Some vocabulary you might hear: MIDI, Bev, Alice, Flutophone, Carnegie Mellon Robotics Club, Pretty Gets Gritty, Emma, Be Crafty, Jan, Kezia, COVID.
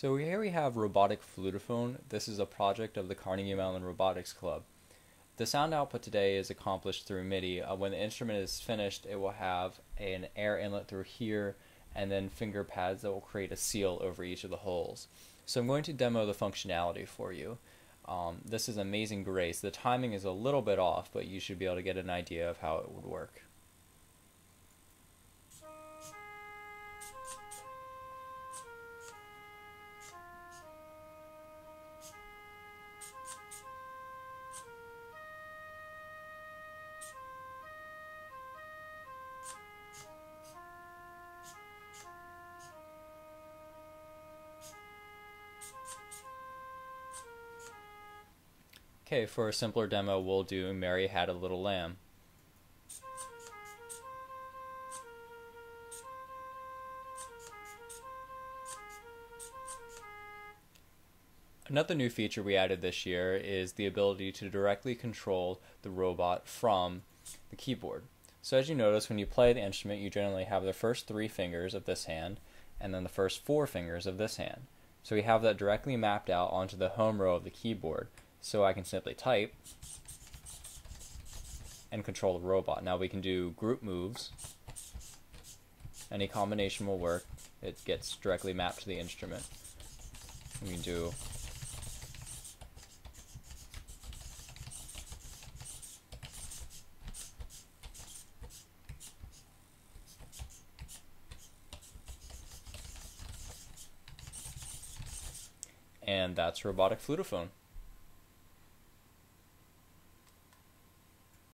So here we have robotic flutophone. This is a project of the Carnegie Mellon Robotics Club. The sound output today is accomplished through MIDI. When the instrument is finished, it will have an air inlet through here and then finger pads that will create a seal over each of the holes. So I'm going to demo the functionality for you. This is Amazing Grace. The timing is a little bit off, but you should be able to get an idea of how it would work. Okay, for a simpler demo, we'll do Mary Had a Little Lamb. Another new feature we added this year is the ability to directly control the robot from the keyboard. So as you notice, when you play the instrument, you generally have the first 3 fingers of this hand and then the first 4 fingers of this hand. So we have that directly mapped out onto the home row of the keyboard. So I can simply type and control the robot. Now we can do group moves. Any combination will work. It gets directly mapped to the instrument. We can do and that's robotic flutophone.